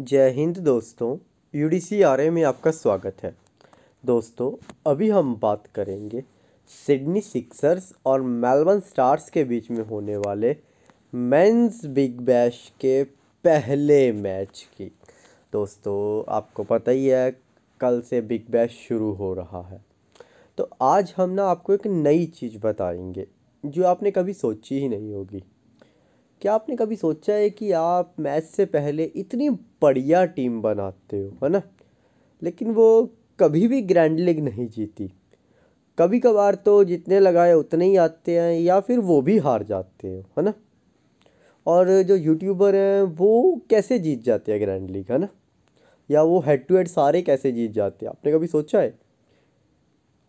जय हिंद दोस्तों, UDCRA में आपका स्वागत है। दोस्तों अभी हम बात करेंगे सिडनी सिक्सर्स और मेलबर्न स्टार्स के बीच में होने वाले मेंस बिग बैश के पहले मैच की। दोस्तों आपको पता ही है कल से बिग बैश शुरू हो रहा है, तो आज हम ना आपको एक नई चीज़ बताएंगे जो आपने कभी सोची ही नहीं होगी। क्या आपने कभी सोचा है कि आप मैच से पहले इतनी बढ़िया टीम बनाते हो, है ना, लेकिन वो कभी भी ग्रैंड लीग नहीं जीती। कभी कभार तो जितने लगाए उतने ही आते हैं या फिर वो भी हार जाते हो, है ना। और जो यूट्यूबर हैं वो कैसे जीत जाते हैं ग्रैंड लीग, है ना, या वो हेड टू हेड सारे कैसे जीत जाते हैं, आपने कभी सोचा है?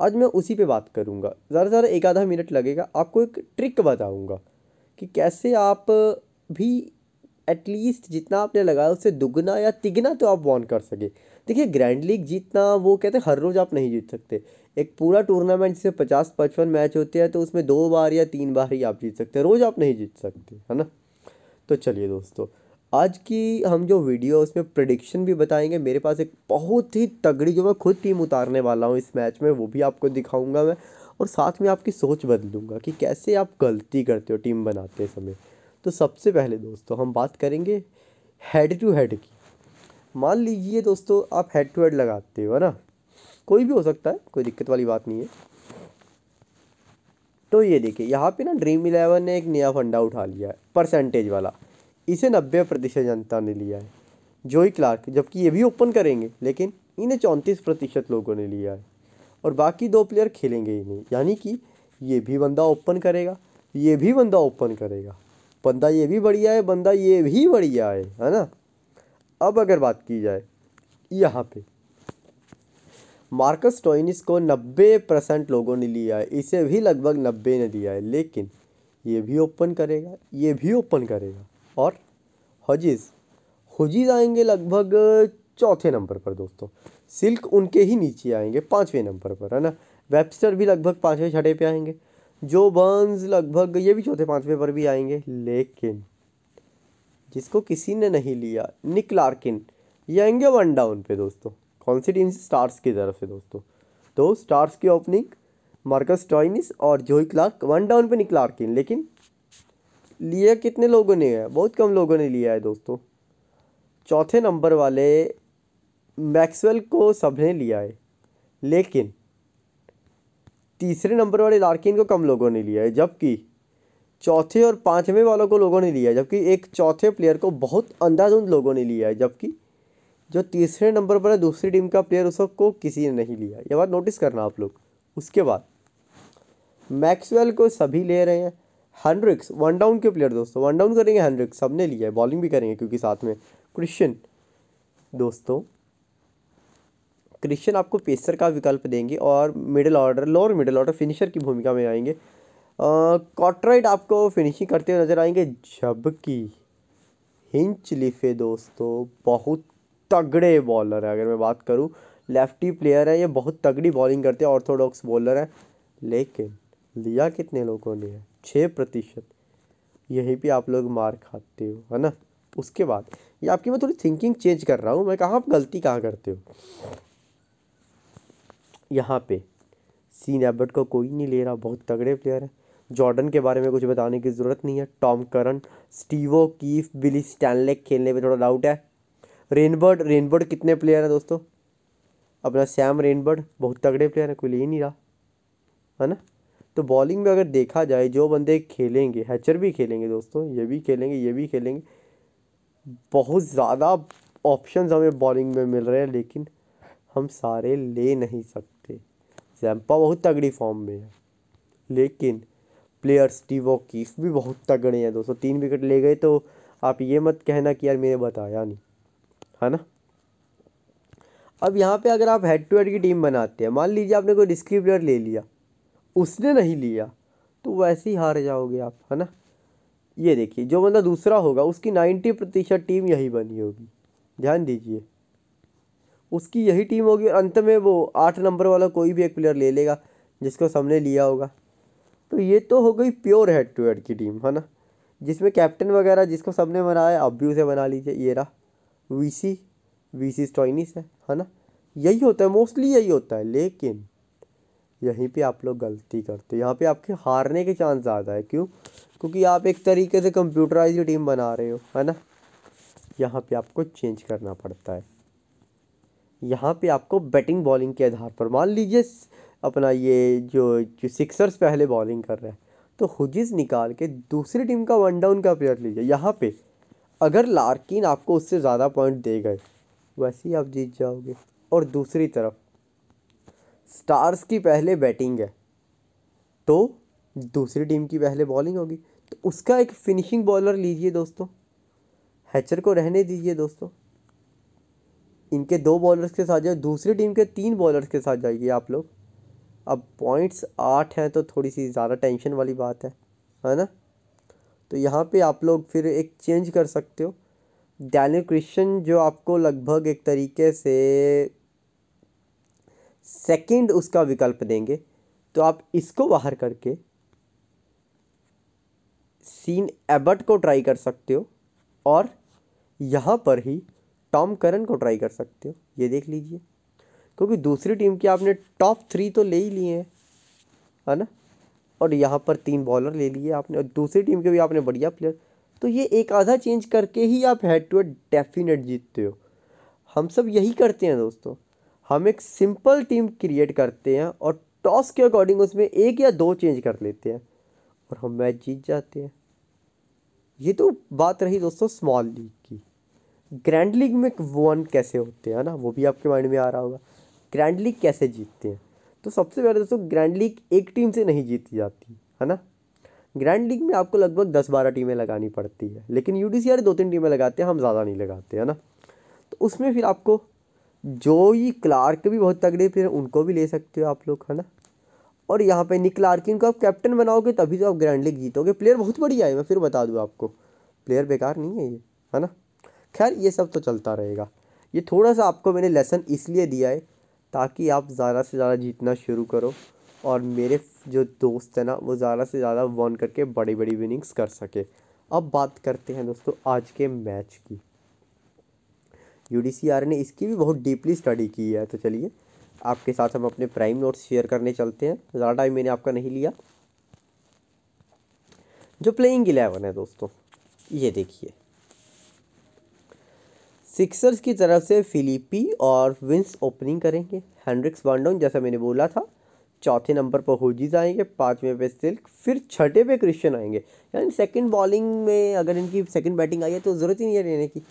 आज मैं उसी पर बात करूँगा। ज़्यादा एक आधा मिनट लगेगा, आपको एक ट्रिक बताऊँगा कि कैसे आप भी एटलीस्ट जितना आपने लगाया उससे दुगना या तिगना तो आप वॉन कर सके। देखिए ग्रैंड लीग जीतना, वो कहते हैं हर रोज़ आप नहीं जीत सकते। एक पूरा टूर्नामेंट जिसमें 50-55 मैच होते हैं तो उसमें 2 बार या 3 बार ही आप जीत सकते हैं, रोज़ आप नहीं जीत सकते, है ना। तो चलिए दोस्तों, आज की हम जो वीडियो उसमें प्रेडिक्शन भी बताएंगे। मेरे पास एक बहुत ही तगड़ी जो मैं खुद टीम उतारने वाला हूँ इस मैच में, वो भी आपको दिखाऊँगा मैं, और साथ में आपकी सोच बदलूंगा कि कैसे आप गलती करते हो टीम बनाते समय। तो सबसे पहले दोस्तों हम बात करेंगे हेड टू हेड की। मान लीजिए दोस्तों आप हेड टू हेड लगाते हो, है ना, कोई भी हो सकता है, कोई दिक्कत वाली बात नहीं है। तो ये देखिए यहाँ पे ना ड्रीम11 ने एक नया फंडा उठा लिया है, परसेंटेज वाला। इसे 90% जनता ने लिया है। जोई क्लार्क, जबकि ये भी ओपन करेंगे, लेकिन इन्हें 34% लोगों ने लिया है और बाकी 2 प्लेयर खेलेंगे ही नहीं। यानी कि ये भी बंदा ओपन करेगा, ये भी बंदा ओपन करेगा, बंदा ये भी बढ़िया है, बंदा ये भी बढ़िया है, है ना। अब अगर बात की जाए यहाँ पे मार्कस स्टोइनिस को 90% लोगों ने लिया है, इसे भी लगभग 90 ने लिया है, लेकिन ये भी ओपन करेगा, ये भी ओपन करेगा। और हजीज आएंगे लगभग चौथे नंबर पर दोस्तों, सिल्क उनके ही नीचे आएंगे 5वें नंबर पर, है ना। वेबस्टर भी लगभग 5वें-6वें पे आएंगे, जो बर्न्स लगभग ये भी 4थे-5वें पर भी आएंगे। लेकिन जिसको किसी ने नहीं लिया निकलार्किन, ये आएंगे 1 डाउन पे दोस्तों। कौन सी टीम? स्टार्स की तरफ से दोस्तों। तो स्टार्स की ओपनिंग मार्कस स्टोइनिस और जोई क्लार्क, 1 डाउन पे निकलार्किन। लेकिन लिया कितने लोगों ने है? बहुत कम लोगों ने लिया है दोस्तों। 4थे नंबर वाले मैक्सवेल को सबने लिया है, लेकिन 3रे नंबर वाले लार्किन को कम लोगों ने लिया है, जबकि 4थे और 5वें वालों को लोगों ने लिया है, जबकि एक 4थे प्लेयर को बहुत अंधाधुंध लोगों ने लिया है, जबकि जो 3रे नंबर पर है दूसरी टीम का प्लेयर उसको किसी ने नहीं लिया है। ये बात नोटिस करना आप लोग। उसके बाद मैक्सवेल को सभी ले रहे हैं। हेंड्रिक्स 1 डाउन के प्लेयर दोस्तों, 1 डाउन करेंगे हेंड्रिक्स, सबने लिया है, बॉलिंग भी करेंगे क्योंकि साथ में क्रिश्चियन। दोस्तों क्रिश्चियन आपको पेसर का विकल्प देंगे और middle order, lower middle order finisher की भूमिका में आएंगे। कार्टराइट आपको फिनिशिंग करते हुए नज़र आएंगे, जबकि हिंच रिफ दोस्तों बहुत तगड़े बॉलर है। अगर मैं बात करूं, लेफ्टी प्लेयर है, ये बहुत तगड़ी बॉलिंग करते हैं, ऑर्थोडॉक्स बॉलर है। लेकिन लिया कितने लोगों ने है? 6%। यहीं पर आप लोग मार खाते हो, है ना। उसके बाद ये आपकी मैं थोड़ी थिंकिंग चेंज कर रहा हूँ, मैं कहाँ आप गलती कहाँ करते हो। यहाँ पे सीन एबर्ट को कोई नहीं ले रहा, बहुत तगड़े प्लेयर है। जॉर्डन के बारे में कुछ बताने की ज़रूरत नहीं है। Tom Curran, Steve O'Keefe, Billy Stanlake खेलने पे थोड़ा डाउट है। रेनबर्ड कितने प्लेयर हैं दोस्तों? अपना सैम रेनबर्ड बहुत तगड़े प्लेयर है, कोई ले ही नहीं रहा, है ना। तो बॉलिंग में अगर देखा जाए जो बंदे खेलेंगे, हैचर भी खेलेंगे दोस्तों, ये भी खेलेंगे, ये भी खेलेंगे, बहुत ज़्यादा ऑप्शंस हमें बॉलिंग में मिल रहे हैं, लेकिन हम सारे ले नहीं सकते। ज़ैम्पा बहुत तगड़ी फॉर्म में है, लेकिन प्लेयर स्टीव ओकीफ भी बहुत तगड़े हैं दोस्तों। 3 विकेट ले गए तो आप ये मत कहना कि यार मैंने बताया नहीं, है ना। अब यहाँ पे अगर आप हेड टू हेड की टीम बनाते हैं, मान लीजिए आपने कोई रिस्की प्लेयर ले लिया, उसने नहीं लिया तो वैसे ही हार जाओगे आप, है ना। ये देखिए जो बंदा दूसरा होगा उसकी 90% टीम यही बनी होगी, ध्यान दीजिए, उसकी यही टीम होगी। और अंत में वो 8 नंबर वाला कोई भी एक प्लेयर ले लेगा जिसको सबने लिया होगा। तो ये तो हो गई प्योर हेड टू हेड की टीम, है ना, जिसमें कैप्टन वगैरह जिसको सबने बनाया आप भी उसे बना लीजिए। ये रहा। वीसी स्टॉइनिस है ना, यही होता है, मोस्टली यही होता है। लेकिन यहीं पे आप लोग गलती करते हो, यहाँ पे आपके हारने के चांस ज़्यादा है। क्यों? क्योंकि आप एक तरीके से कंप्यूटराइज टीम बना रहे हो, है ना। यहाँ पे आपको चेंज करना पड़ता है, यहाँ पे आपको बैटिंग बॉलिंग के आधार पर, मान लीजिए अपना ये जो सिक्सर्स पहले बॉलिंग कर रहे हैं तो हुजिस निकाल के दूसरी टीम का वन डाउन का प्लेयर लीजिए। यहाँ पे अगर लार्किन आपको उससे ज़्यादा पॉइंट दे गए वैसे ही आप जीत जाओगे। और दूसरी तरफ स्टार्स की पहले बैटिंग है तो दूसरी टीम की पहले बॉलिंग होगी, तो उसका एक फिनिशिंग बॉलर लीजिए दोस्तों, हैचर को रहने दीजिए दोस्तों। इनके दो बॉलर्स के साथ जाइए, दूसरी टीम के तीन बॉलर्स के साथ जाइए आप लोग। अब पॉइंट्स 8 हैं तो थोड़ी सी ज़्यादा टेंशन वाली बात है ना। तो यहाँ पे आप लोग फिर एक चेंज कर सकते हो। डैनियल क्रिश्चियन जो आपको लगभग एक तरीके से सेकंड उसका विकल्प देंगे, तो आप इसको बाहर करके सीन एबर्ट को ट्राई कर सकते हो और यहाँ पर ही टॉम करन को ट्राई कर सकते हो। ये देख लीजिए, क्योंकि दूसरी टीम के आपने टॉप 3 तो ले ही लिए हैं, है ना। और यहाँ पर 3 बॉलर ले लिए आपने और दूसरी टीम के भी आपने बढ़िया प्लेयर, तो ये एक आधा चेंज करके ही आप हेड टू हेड डेफिनेट जीतते हो। हम सब यही करते हैं दोस्तों, हम एक सिंपल टीम क्रिएट करते हैं और टॉस के अकॉर्डिंग उसमें 1 या 2 चेंज कर लेते हैं और हम मैच जीत जाते हैं। ये तो बात रही दोस्तों स्मॉल लीग की। ग्रैंड लीग में 1 कैसे होते हैं ना, वो भी आपके माइंड में आ रहा होगा। ग्रैंड लीग कैसे जीतते हैं, तो सबसे पहले दोस्तों ग्रैंड लीग एक टीम से नहीं जीती जाती, है ना। ग्रैंड लीग में आपको लगभग 10-12 टीमें लगानी पड़ती है, लेकिन UDCRA 2-3 टीमें लगाते हैं, हम ज़्यादा नहीं लगाते, है ना। तो उसमें फिर आपको जोई क्लार्क भी बहुत तगड़े, फिर उनको भी ले सकते हो आप लोग, है ना। और यहाँ पे निकलार्किन को आप कैप्टन बनाओगे तभी तो आप ग्रैंड लीग जीतोगे। प्लेयर बहुत बढ़िया है, मैं फिर बता दूँ आपको, प्लेयर बेकार नहीं है ये, है ना। खैर ये सब तो चलता रहेगा। ये थोड़ा सा आपको मैंने लेसन इसलिए दिया है ताकि आप ज़्यादा से ज़्यादा जीतना शुरू करो और मेरे जो दोस्त हैं ना वो ज़्यादा से ज़्यादा वन करके बड़ी बड़ी विनिंग्स कर सके। अब बात करते हैं दोस्तों आज के मैच की। UDCRA ने इसकी भी बहुत डीपली स्टडी की है, तो चलिए आपके साथ हम अपने प्राइम नोट्स शेयर करने चलते हैं। ज़्यादा टाइम मैंने आपका नहीं लिया। जो प्लेइंग 11 है दोस्तों, ये देखिए, सिक्सर्स की तरफ से फिलिपी और विंस ओपनिंग करेंगे। हैंड्रिक्स वन डाउन, जैसा मैंने बोला था। चौथे नंबर पर हाजिज आएंगे, 5वें पे सिल्क, फिर 6ठे पे क्रिश्चियन आएंगे। यानी सेकंड बॉलिंग में अगर इनकी सेकंड बैटिंग आई है तो ज़रूरत ही नहीं है लेने की,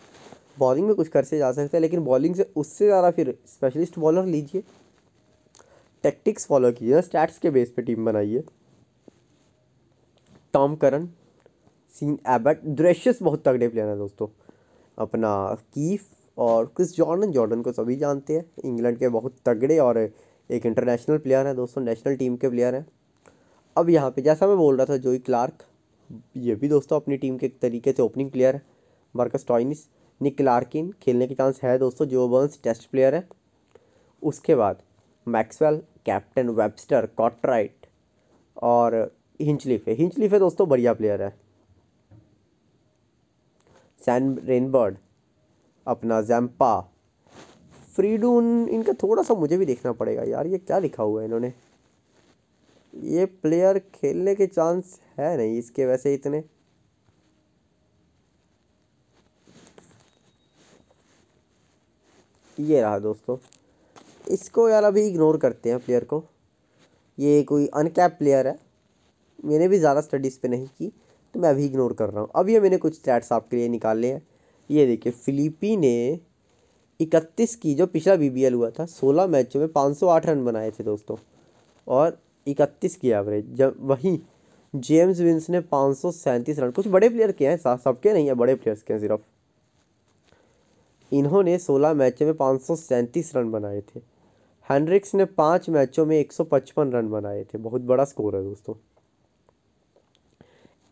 बॉलिंग में कुछ कर से जा सकते हैं। लेकिन बॉलिंग से उससे ज़्यादा फिर स्पेशलिस्ट बॉलर लीजिए, टैक्टिक्स फॉलो कीजिए, स्टैट्स के बेस पे टीम बनाइए। टॉम करन, सीन एबट, ग्रेशियस बहुत तगड़े प्लेयर हैं दोस्तों, अपना कीफ और क्रिस जॉर्डन को सभी जानते हैं, इंग्लैंड के बहुत तगड़े और एक इंटरनेशनल प्लेयर है दोस्तों, नेशनल टीम के प्लेयर हैं। अब यहाँ पे जैसा मैं बोल रहा था, जोई क्लार्क, ये भी दोस्तों अपनी टीम के एक तरीके से ओपनिंग प्लेयर है। मार्कस स्टॉइनिस, निकलार्किन खेलने के चांस है दोस्तों, जो बर्न्स टेस्ट प्लेयर है। उसके बाद मैक्सवेल कैप्टन, वेबस्टर, कार्टराइट और हिंच रिफ है दोस्तों, बढ़िया प्लेयर है। सैम रेनबर्ड, अपना ज़ैम्पा, फ्रीडून, इनका थोड़ा सा मुझे भी देखना पड़ेगा यार, ये क्या लिखा हुआ है इन्होंने। ये प्लेयर खेलने के चांस है नहीं इसके वैसे इतने। ये रहा दोस्तों, इसको यार अभी इग्नोर करते हैं प्लेयर को, ये कोई अनकैप प्लेयर है, मैंने भी ज़्यादा स्टडीज़ पे नहीं की तो मैं अभी इग्नोर कर रहा हूँ। अब ये मैंने कुछ स्टैट्स आपके लिए निकाले हैं, ये देखिए। फिलिपी ने 31 की, जो पिछला BBL हुआ था, 16 मैचों में 508 रन बनाए थे दोस्तों और 31 की एवरेज। जब वहीं जेम्स विंस ने 537 रन, कुछ बड़े प्लेयर के हैं, सबके नहीं है, बड़े प्लेयर्स के हैं सिर्फ, इन्होंने 16 मैचों में 537 रन बनाए थे। हेंड्रिक्स ने 5 मैचों में 155 रन बनाए थे, बहुत बड़ा स्कोर है दोस्तों।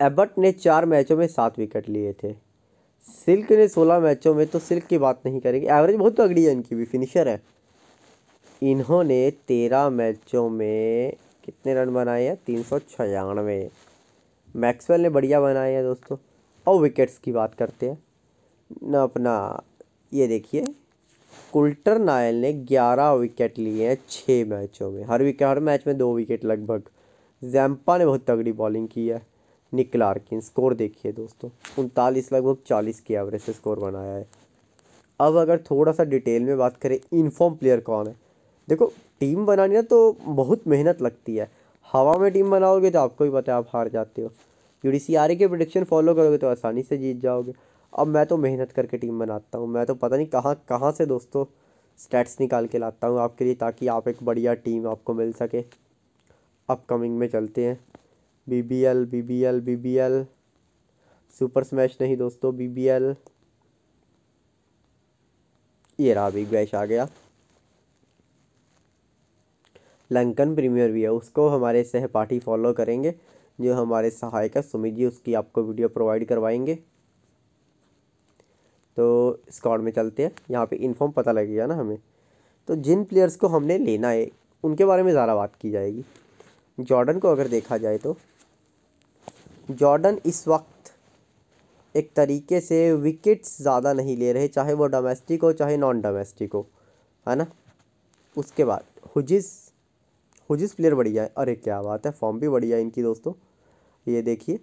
एबर्ट ने 4 मैचों में 7 विकेट लिए थे। सिल्क ने 16 मैचों में, तो सिल्क की बात नहीं करेंगे, एवरेज बहुत तगड़ी है इनकी भी, फिनिशर है। इन्होंने 13 मैचों में कितने रन बनाए हैं, 396। मैक्सवेल ने बढ़िया बनाए हैं दोस्तों। और विकेट्स की बात करते हैं ना, अपना ये देखिए कुल्टर-नायल ने 11 विकेट लिए हैं 6 मैचों में, हर मैच में 2 विकेट लगभग। ज़ैम्पा ने बहुत तगड़ी बॉलिंग की है। निकलार्किन, स्कोर देखिए दोस्तों 39 लगभग 40 के एवरेज से स्कोर बनाया है। अब अगर थोड़ा सा डिटेल में बात करें इनफॉर्म प्लेयर कौन है, देखो टीम बनानी ना तो बहुत मेहनत लगती है, हवा में टीम बनाओगे तो आपको भी पता है आप हार जाते हो, यूडीसीआरए के प्रेडिक्शन फॉलो करोगे तो आसानी से जीत जाओगे। अब मैं तो मेहनत करके टीम बनाता हूँ, मैं तो पता नहीं कहाँ से दोस्तों स्टैट्स निकाल के लाता हूँ आपके लिए, ताकि आप एक बढ़िया टीम आपको मिल सके। अपकमिंग में चलते हैं बीबीएल, सुपर स्मैश नहीं दोस्तों, बीबीएल, ये रहा बिग बैश आ गया। लंकन प्रीमियर भी है, उसको हमारे सहपाठी फॉलो करेंगे, जो हमारे सहायक है सुमित जी, उसकी आपको वीडियो प्रोवाइड करवाएंगे। तो स्क्वाड में चलते हैं, यहाँ पे इनफॉर्म पता लगेगा ना हमें, तो जिन प्लेयर्स को हमने लेना है उनके बारे में ज़्यादा बात की जाएगी। जॉर्डन को अगर देखा जाए तो जॉर्डन इस वक्त एक तरीके से विकेट्स ज़्यादा नहीं ले रहे, चाहे वो डोमेस्टिक हो चाहे नॉन डोमेस्टिक हो, है ना। उसके बाद हुजिस प्लेयर बढ़िया है, अरे क्या बात है, फॉर्म भी बढ़िया है इनकी दोस्तों। ये देखिए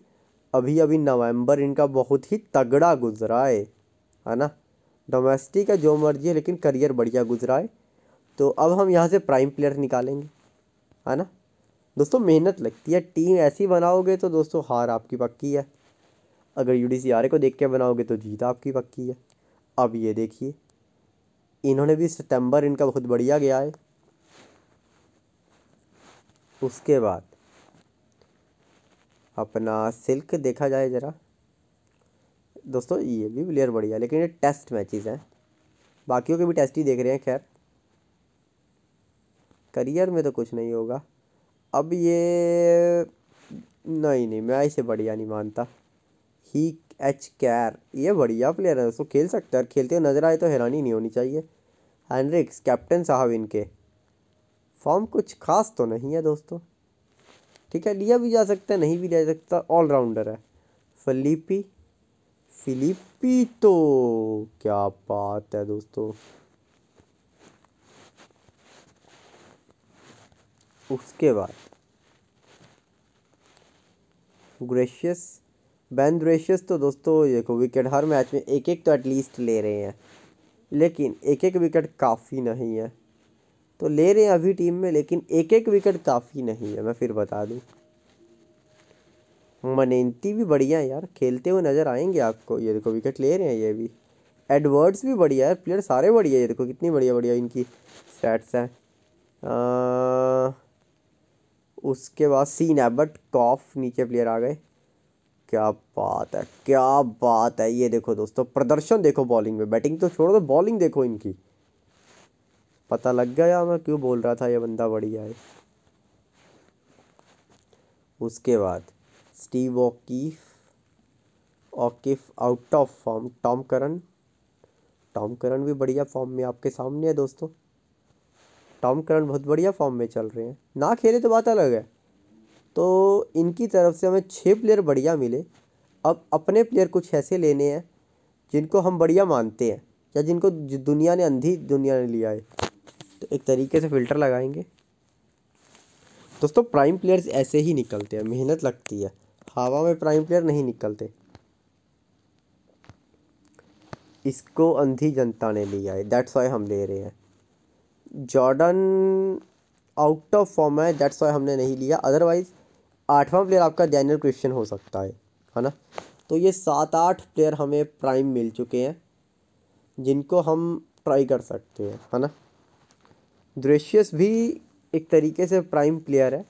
अभी नवंबर इनका बहुत ही तगड़ा गुजरा है ना, डोमेस्टिक है जो मर्जी है लेकिन करियर बढ़िया गुजरा है। तो अब हम यहाँ से प्राइम प्लेयर निकालेंगे, है ना दोस्तों। मेहनत लगती है, टीम ऐसी बनाओगे तो दोस्तों हार आपकी पक्की है, अगर यूडीसीआरए को देख के बनाओगे तो जीत आपकी पक्की है। अब ये देखिए इन्होंने भी सितंबर इनका बहुत बढ़िया गया है। उसके बाद अपना सिल्क देखा जाए ज़रा दोस्तों, ये भी प्लेयर बढ़िया लेकिन ये टेस्ट मैचेस हैं, बाकियों के भी टेस्ट ही देख रहे हैं। खैर करियर में तो कुछ नहीं होगा। अब ये नहीं, मैं इसे बढ़िया नहीं मानता। ही एच कैर, ये बढ़िया प्लेयर है दोस्तों, खेल सकता है, खेलते हुए नजर आए तो हैरानी नहीं होनी चाहिए। हैंड्रिक्स कैप्टन साहब, इनके फॉर्म कुछ खास तो नहीं है दोस्तों, ठीक है, लिया भी जा सकता है नहीं भी लिया जा सकता, ऑलराउंडर है। फिलिपी तो क्या बात है दोस्तों। उसके बाद ग्रेशियस, बैन ग्रेशियस तो दोस्तों देखो विकेट हर मैच में एक तो एटलीस्ट ले रहे हैं, लेकिन एक विकेट काफ़ी नहीं है, तो ले रहे हैं अभी टीम में लेकिन एक विकेट काफ़ी नहीं है, मैं फिर बता दूं। मनेंती भी बढ़िया है यार, खेलते हुए नज़र आएंगे आपको, ये देखो विकेट ले रहे हैं ये भी। एडवर्ड्स भी बढ़िया है, प्लेयर सारे बढ़िया, ये देखो कितनी बढ़िया बढ़िया इनकी स्टैट्स हैं। उसके बाद सीन एबट कॉफ नीचे प्लेयर आ गए, क्या बात है क्या बात है। ये देखो दोस्तों प्रदर्शन देखो बॉलिंग में, बैटिंग तो छोड़ो बॉलिंग देखो इनकी, पता लग गया मैं क्यों बोल रहा था, ये बंदा बढ़िया है। उसके बाद Steve O'Keefe out of form. Tom Curran भी बढ़िया फॉर्म में आपके सामने है दोस्तों, टॉम करन बहुत बढ़िया फॉर्म में चल रहे हैं, ना खेले तो बात अलग है। तो इनकी तरफ से हमें 6 प्लेयर बढ़िया मिले। अब अपने प्लेयर कुछ ऐसे लेने हैं जिनको हम बढ़िया मानते हैं या जिनको दुनिया ने लिया है, तो एक तरीके से फ़िल्टर लगाएंगे दोस्तों। प्राइम प्लेयर्स ऐसे ही निकलते हैं, मेहनत लगती है, हवा में प्राइम प्लेयर नहीं निकलते। इसको अंधी जनता ने लिया है, दैट्स वाई हम ले रहे हैं। जॉर्डन आउट ऑफ फॉर्म है, दैट्स वाई हमने नहीं लिया, अदरवाइज 8वां प्लेयर आपका डैनियल क्रिश्चियन हो सकता है ना। तो ये 7-8 प्लेयर हमें प्राइम मिल चुके हैं जिनको हम ट्राई कर सकते हैं, है ना। ग्रेशियस भी एक तरीके से प्राइम प्लेयर है,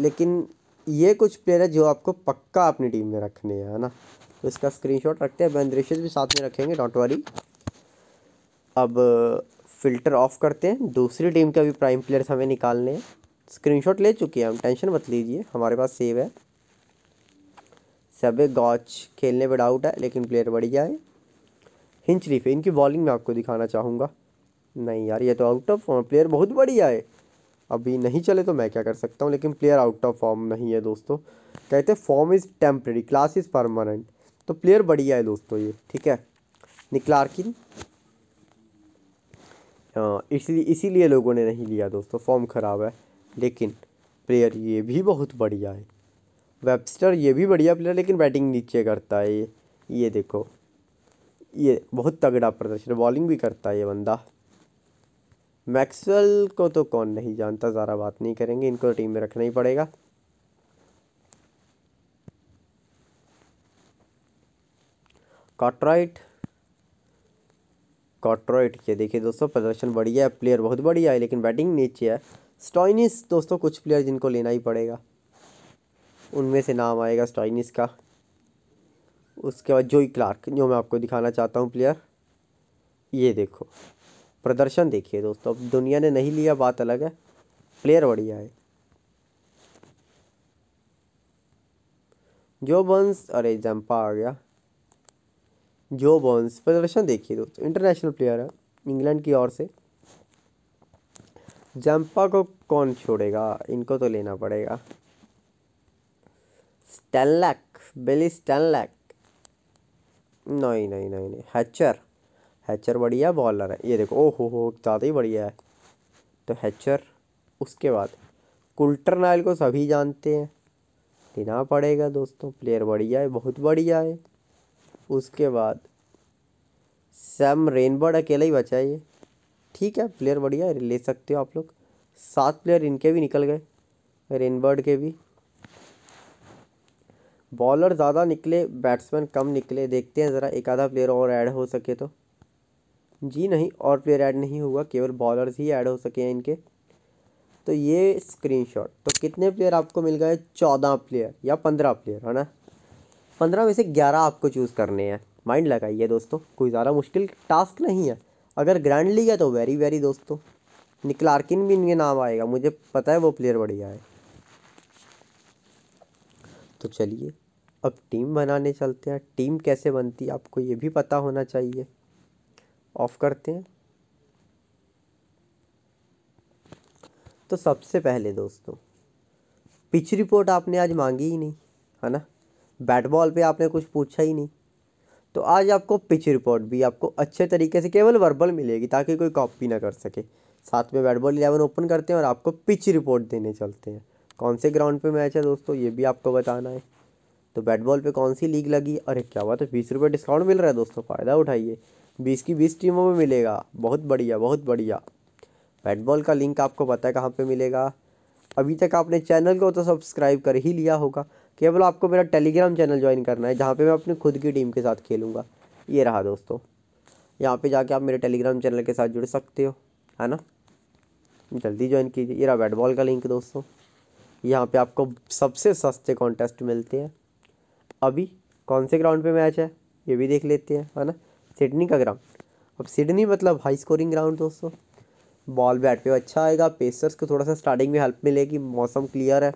लेकिन ये कुछ प्लेयर है जो आपको पक्का अपनी टीम में रखने हैं, है ना। तो इसका स्क्रीनशॉट रखते हैं, बैन ग्रेशियस भी साथ में रखेंगे, डोंट वरी। अब फ़िल्टर ऑफ करते हैं, दूसरी टीम के भी प्राइम प्लेयर्स हमें निकालने हैं। स्क्रीनशॉट ले चुके हैं हम, टेंशन मत लीजिए, हमारे पास सेव है। सबे गॉच खेलने पर डाउट है लेकिन प्लेयर बढ़िया है। हिंच रिफ, इनकी बॉलिंग में आपको दिखाना चाहूँगा, नहीं यार ये तो आउट ऑफ फॉर्म, प्लेयर बहुत बढ़िया है, अभी नहीं चले तो मैं क्या कर सकता हूँ, लेकिन प्लेयर आउट ऑफ फॉर्म नहीं है दोस्तों। कहते हैं form is temporary, class is permanent, तो प्लेयर बढ़िया है दोस्तों ये, ठीक है। निकलार्किन, इसीलिए लोगों ने नहीं लिया दोस्तों, फॉर्म ख़राब है। लेकिन प्लेयर ये भी बहुत बढ़िया है, वेबस्टर ये भी बढ़िया प्लेयर, लेकिन बैटिंग नीचे करता है ये देखो, ये बहुत तगड़ा प्रदर्शन, बॉलिंग भी करता है ये बंदा। मैक्सवेल को तो कौन नहीं जानता, ज़्यादा बात नहीं करेंगे, इनको टीम में रखना ही पड़ेगा। कार्टराइट ये देखिए दोस्तों, प्रदर्शन बढ़िया है, प्लेयर बहुत बढ़िया है, लेकिन बैटिंग नीचे है। स्टॉइनिस दोस्तों, कुछ प्लेयर जिनको लेना ही पड़ेगा, उनमें से नाम आएगा स्टॉइनिस का। उसके बाद जोई क्लार्क, जो मैं आपको दिखाना चाहता हूँ प्लेयर, ये देखो प्रदर्शन देखिए दोस्तों। अब दुनिया ने नहीं लिया बात अलग है, प्लेयर बढ़िया है। जो बर्न्स, अरे जंपा आ गया, जो बर्न्स प्रदर्शन देखिए दोस्तों, इंटरनेशनल प्लेयर है इंग्लैंड की ओर से। जंपा को कौन छोड़ेगा, इनको तो लेना पड़ेगा। स्टैनलैक, बिली स्टैनलैक, नहीं नहीं नहीं नहीं, हैचर बढ़िया बॉलर है ये देखो, ओहो ज़्यादा ही बढ़िया है तो हैचर। उसके बाद कुल्टर-नाइल को सभी जानते हैं, लेना पड़ेगा दोस्तों, प्लेयर बढ़िया है, बहुत बढ़िया है। उसके बाद सैम रेनबर्ड अकेला ही बचा है ये, ठीक है प्लेयर बढ़िया है, ले सकते हो आप लोग। 7 प्लेयर इनके भी निकल गए, रेनबर्ड के भी। बॉलर ज़्यादा निकले, बैट्समैन कम निकले, देखते हैं ज़रा एक आधा प्लेयर और ऐड हो सके तो। जी नहीं, और प्लेयर ऐड नहीं हुआ, केवल बॉलर्स ही ऐड हो सके हैं इनके। तो ये स्क्रीनशॉट, तो कितने प्लेयर आपको मिल गए, 14 प्लेयर या 15 प्लेयर है ना, 15 में से 11 आपको चूज़ करने हैं। माइंड लगाइए दोस्तों, कोई ज़्यादा मुश्किल टास्क नहीं है। अगर ग्रैंड लीग है तो वेरी वेरी दोस्तों। निकलार्किन भी इनके नाम आएगा, मुझे पता है वो प्लेयर बढ़िया है। तो चलिए अब टीम बनाने चलते हैं, टीम कैसे बनती है आपको ये भी पता होना चाहिए। ऑफ करते हैं। तो सबसे पहले दोस्तों पिच रिपोर्ट आपने आज मांगी ही नहीं है ना, बैट बॉल पे आपने कुछ पूछा ही नहीं, तो आज आपको पिच रिपोर्ट भी आपको अच्छे तरीके से केवल वर्बल मिलेगी ताकि कोई कॉपी ना कर सके। साथ में बैट बॉल 11 ओपन करते हैं और आपको पिच रिपोर्ट देने चलते हैं। कौन से ग्राउंड पे मैच है दोस्तों ये भी आपको बताना है, तो बैट बॉल पे कौन सी लीग लगी। अरे क्या बात है, 20 रुपये डिस्काउंट मिल रहा है दोस्तों, फ़ायदा उठाइए, 20 की 20 टीमों में मिलेगा, बहुत बढ़िया बहुत बढ़िया। बैट बॉल का लिंक आपको पता है कहाँ पे मिलेगा। अभी तक आपने चैनल को तो सब्सक्राइब कर ही लिया होगा, केवल आपको मेरा टेलीग्राम चैनल ज्वाइन करना है जहाँ पे मैं अपनी खुद की टीम के साथ खेलूँगा। ये रहा दोस्तों, यहाँ पे जाके आप मेरे टेलीग्राम चैनल के साथ जुड़ सकते हो है ना, जल्दी ज्वाइन कीजिए। ये रहा बैट बॉल का लिंक दोस्तों, यहाँ पे आपको सबसे सस्ते कॉन्टेस्ट मिलते हैं। अभी कौन से ग्राउंड पे मैच है ये भी देख लेते हैं है ना, सिडनी का ग्राउंड। अब सिडनी मतलब हाई स्कोरिंग ग्राउंड दोस्तों, बॉल बैट पे अच्छा आएगा, पेसर्स को थोड़ा सा स्टार्टिंग में हेल्प मिलेगी, मौसम क्लियर है।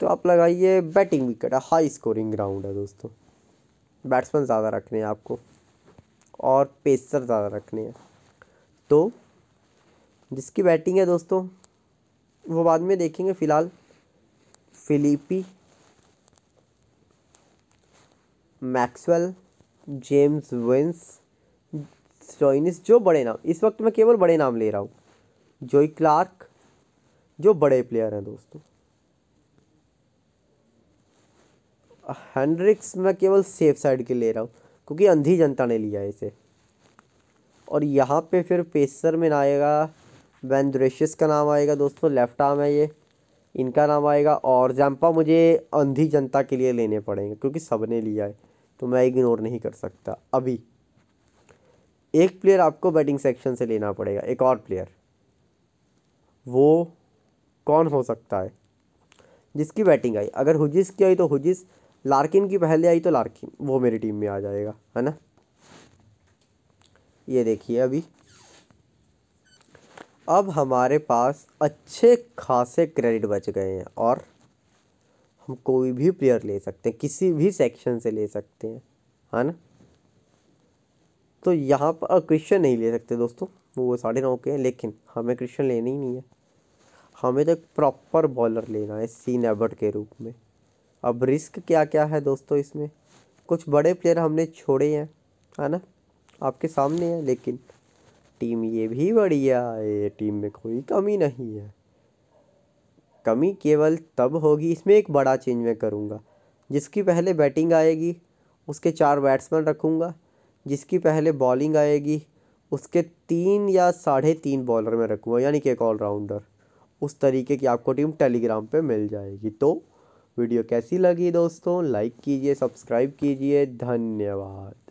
तो आप लगाइए batting wicket, high scoring ground है दोस्तों, बैट्समैन ज़्यादा रखने हैं आपको और पेसर ज़्यादा रखने हैं। तो जिसकी बैटिंग है दोस्तों वो बाद में देखेंगे, फ़िलहाल Philippe, Maxwell, James Vince, Stoinis, जो बड़े नाम, इस वक्त मैं केवल बड़े नाम ले रहा हूँ, जोई क्लार्क, जो बड़े प्लेयर हैं दोस्तों। हेंड्रिक्स मैं केवल सेफ साइड के ले रहा हूँ क्योंकि अंधी जनता ने लिया इसे। और यहाँ पे फिर पेसर में आएगा वैन ग्रेशियस का नाम आएगा दोस्तों, लेफ्ट आर्म है ये, इनका नाम आएगा। और जंपा मुझे अंधी जनता के लिए लेने पड़ेंगे क्योंकि सबने लिया है तो मैं इग्नोर नहीं कर सकता। अभी एक प्लेयर आपको बैटिंग सेक्शन से लेना पड़ेगा, एक और प्लेयर, वो कौन हो सकता है जिसकी बैटिंग आई। अगर हज़ीज़ की आई तो हज़ीज़, लार्किन की पहले आई तो लार्किन, वो मेरी टीम में आ जाएगा है ना। ये देखिए अभी अब हमारे पास अच्छे खासे क्रेडिट बच गए हैं और हम कोई भी प्लेयर ले सकते हैं, किसी भी सेक्शन से ले सकते हैं है ना। तो यहाँ पर क्रिश्चियन नहीं ले सकते दोस्तों, वो 9.5 के हैं, लेकिन हमें क्रिश्चियन लेनी ही नहीं है, हमें तो एक प्रॉपर बॉलर लेना है सीन एबर्ट के रूप में। अब रिस्क क्या क्या है दोस्तों, इसमें कुछ बड़े प्लेयर हमने छोड़े हैं है ना, आपके सामने है, लेकिन टीम ये भी बढ़िया है, टीम में कोई कमी नहीं है। कमी केवल तब होगी, इसमें एक बड़ा चेंज मैं करूँगा, जिसकी पहले बैटिंग आएगी उसके 4 बैट्समैन रखूँगा, जिसकी पहले बॉलिंग आएगी उसके 3 या 3.5 बॉलर में रखूँगा, यानी कि एक ऑलराउंडर। उस तरीके की आपको टीम टेलीग्राम पे मिल जाएगी। तो वीडियो कैसी लगी दोस्तों, लाइक कीजिए, सब्सक्राइब कीजिए, धन्यवाद।